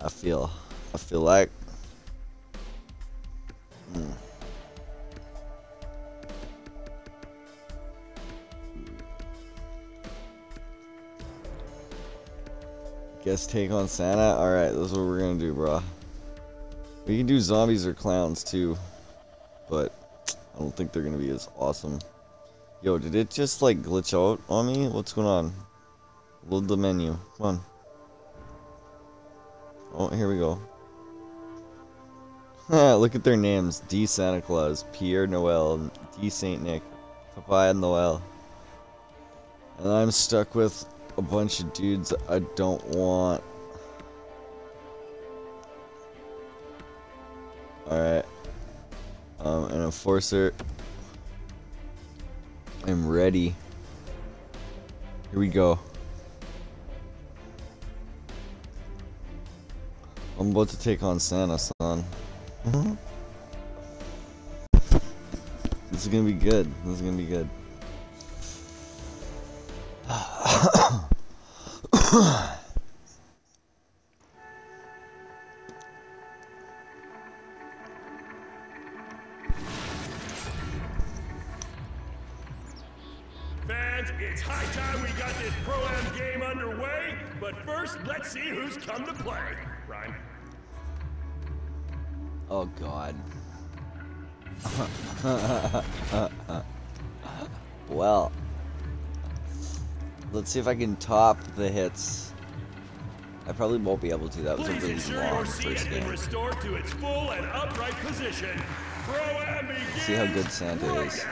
I feel like guess take on Santa. All right, that's what we're gonna do, bro. We can do zombies or clowns too, but I don't think they're gonna be as awesome. Yo, did it just like glitch out on me? What's going on? Load the menu. Come on. Oh, here we go. Look at their names. D. Santa Claus, Pierre Noel, D. Saint Nick, Papaya Noel. And I'm stuck with a bunch of dudes I don't want. Alright. An enforcer. I'm ready. Here we go. I'm about to take on Santa, son. This is gonna be good. This is gonna be good. Fans, it's high time we got this Pro-Am game underway, but first, let's see who's come to play. Ryan. Oh God. Well, let's see if I can top the hits. I probably won't be able to. That was a really long first game. Restored to its full and upright position. Pro-Am begins. See how good Santa is.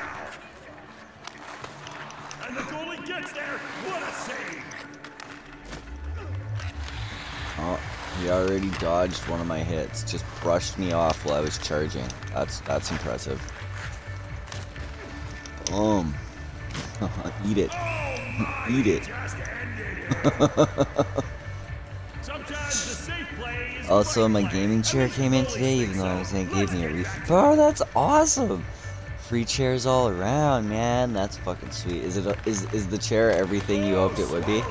And the goalie gets there. What a save! Oh. He already dodged one of my hits, just brushed me off while I was charging. That's impressive. Boom. Eat it. Oh, eat it. Also, my gaming chair came in today, even though I was saying it gave me a refund. Oh, that's awesome. Free chairs all around, man. That's fucking sweet. Is it is the chair everything you hoped it would be?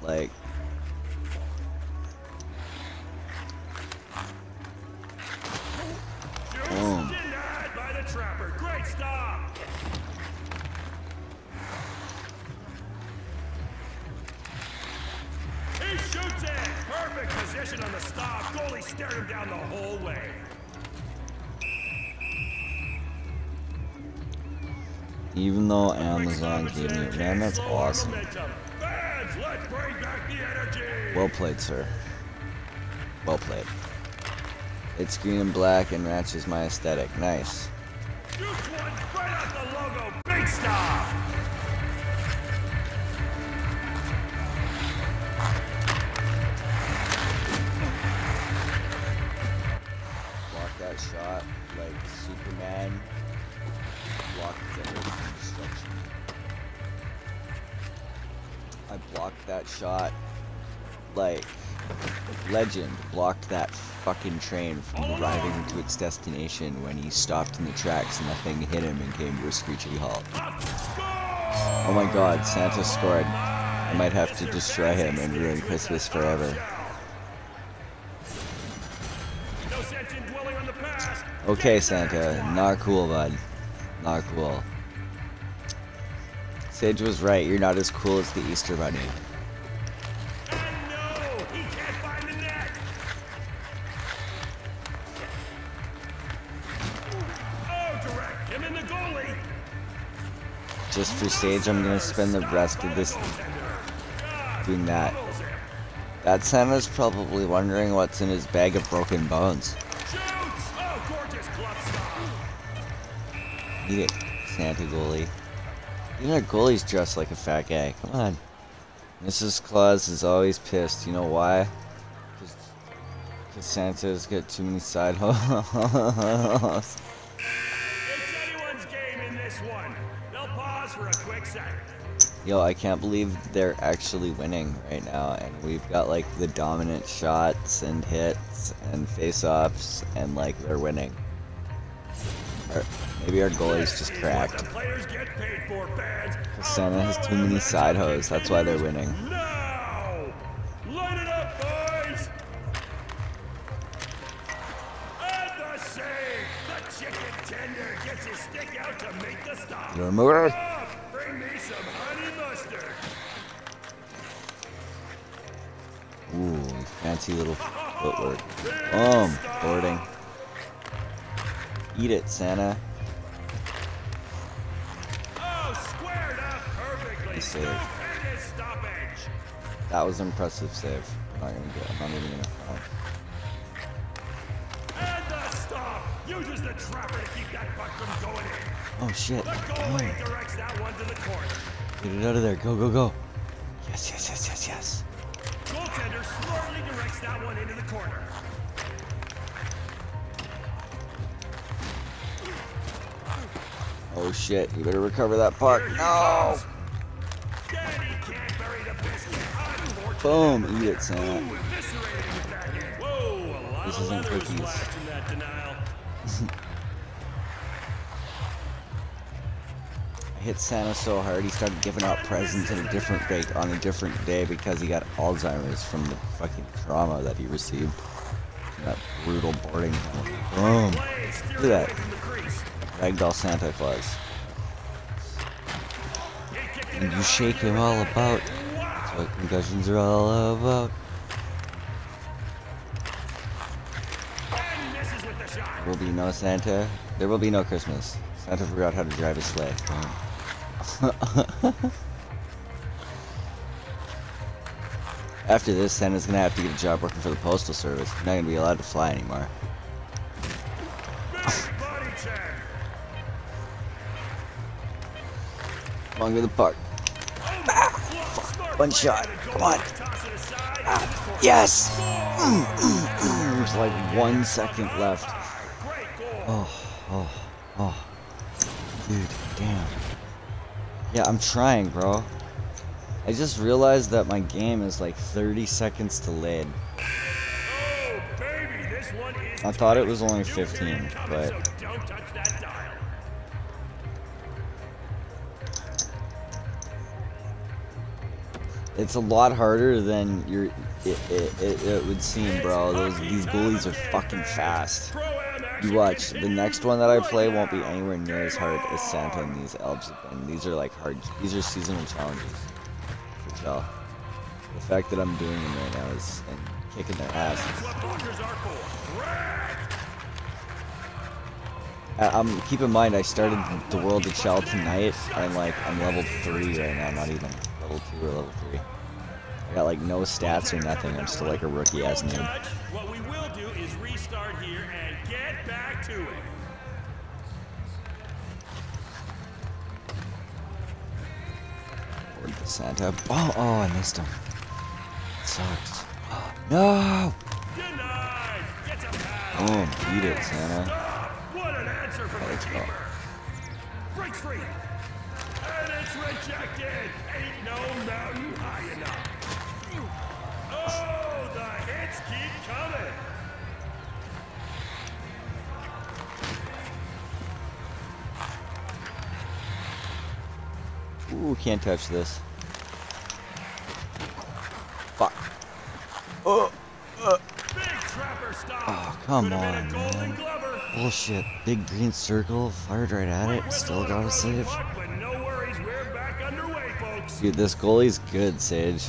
Like, boom. He shoots it. Perfect position on the stop. Goalie stared him down the whole way. Even though Amazon gave me, man, that's awesome. Let's bring back the energy. Well played, sir. Well played. It's green and black and matches my aesthetic. Nice. Shoots one right off the logo. Big star. Block that shot like Superman. Block the destruction. I blocked that shot like Legend blocked that fucking train from arriving to its destination when he stopped in the tracks and the thing hit him and came to a screeching halt. Oh my God, Santa scored. I might have to destroy him and ruin Christmas forever. Okay, Santa, not cool, bud. Not cool. Sage was right, you're not as cool as the Easter Bunny. And no, he can't find the net. Oh, direct him in the goalie. Just for Sage, I'm gonna spend the rest of this doing that. That Santa's probably wondering what's in his bag of broken bones. Eat it, Santa goalie. You know, goalie's dressed like a fat guy. Come on. Mrs. Claus is always pissed. You know why? Because Santa's got too many side hoes. It's anyone's game in this one. They'll pause for a quick second. Yo, I can't believe they're actually winning right now. And we've got, like, the dominant shots and hits and face-offs. And, like, they're winning. Or maybe our goalie's just cracked. Santa has too many side hoes, that's why they're winning. No! Good mover. Bring me some honey mustard. Ooh, fancy little footwork. Boarding. Eat it, Santa. Squared up perfectly. Save. That was an impressive save. I'm not even gonna. And the stop uses the trapper to keep that puck from going in. Oh shit. The goalie directs that one to the corner. Get it out of there. Go, go, go. Yes, yes, yes, yes, yes. Goaltender slowly directs that one into the corner. Oh shit, you better recover that puck. No! Daddy can't bury the biscuit. Boom, eat it, Sam. This isn't cookies. I hit Santa so hard he started giving out presents on a different day because he got Alzheimer's from the fucking trauma that he received. That brutal boarding. Boom. Look at that. Ragdoll Santa Claus. And you shake him all about. That's what concussions are all about. There will be no Santa. There will be no Christmas. Santa forgot how to drive a sleigh. After this, Santa's gonna have to get a job working for the Postal Service. He's not gonna be allowed to fly anymore. Longer the puck. One shot. Come on. Yes. There's like 1 second left. Oh. Dude, damn. Yeah, I'm trying, bro. I just realized that my game is like 30 seconds delayed. I thought it was only 15, but. It's a lot harder than it would seem, bro. These goalies are fucking fast. You watch, the next one that I play won't be anywhere near as hard as Santa and these elves have been. These are like hard, these are seasonal challenges for Chel. The fact that I'm doing them right now is and kicking their ass. Keep in mind, I started the World of Chel tonight, and I'm level 3 right now, not even. Level 2 or level 3. I got like no stats or nothing. I'm still like a rookie ass noob. What we will do is restart here and get back to it. Board the Santa. Oh, I missed him. It sucks. Oh, no! Oh, beat it, Santa. What an answer from the keeper. Break free. And it's rejected. Ain't no mountain high enough. Oh, the hits keep coming. Ooh, can't touch this. Fuck. Oh, come on, man. Bullshit. Big green circle. Fired right at it. Still got a save. Dude, this goalie's good, Sage.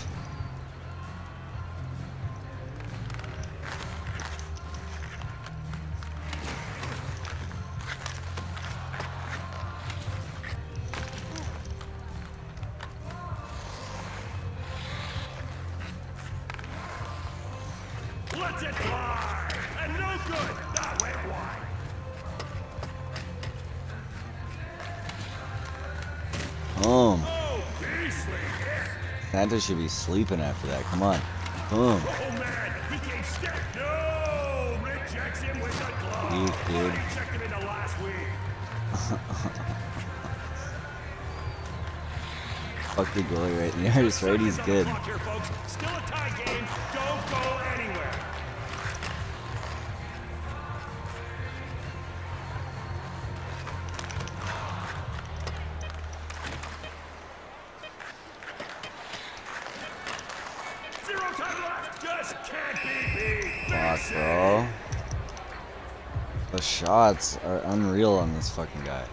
Let's it fly! And no good! That went wide! Boom. Santa should be sleeping after that. Come on. Boom. Oh man, he can't stick. No! Rejects him with a glove. Dude. Checked him in the last week. Fuck the goalie right in the artist, right? He's good. Here, folks. Still a tie game. Don't go anywhere. Bro. The shots are unreal on this fucking guy.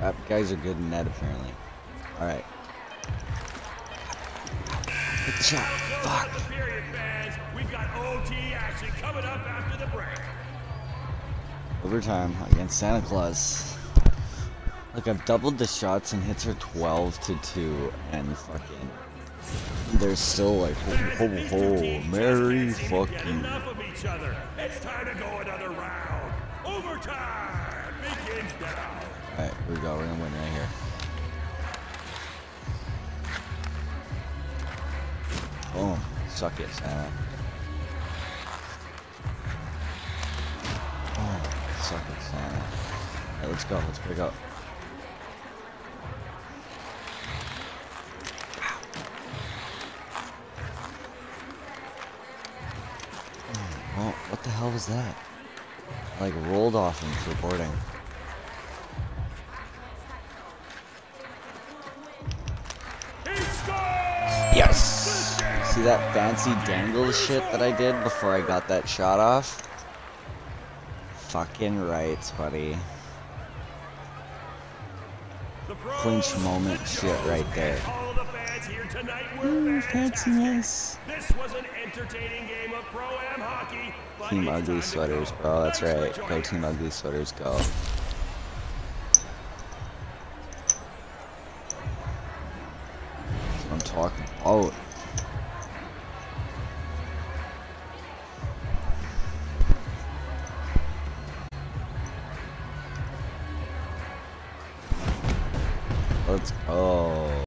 Trap guys are good in that, apparently. Alright. Good shot. Fuck. We've got OT action coming up after the break. Overtime against Santa Claus. Look, I've doubled the shots and hits are 12-2, and fucking... they're still like, ho, ho, ho, merry fucking. It's time to go another round. Overtime begins now. Alright, here we go. We're gonna win right here. Boom. Suck it, Santa. Oh, suck it, Santa. Alright, let's go. Let's pick up. Oh, what the hell was that? I, like, rolled off him for boarding. Yes! See that fancy dangle shit that I did before I got that shot off? Fucking rights, buddy. Clinch moment shit right there. Ooh, fancy nice. This was an entertaining game of pro-am hockey. Team Ugly Sweaters, bro. That's right. Go Team Ugly Sweaters, go. That's what I'm talking about.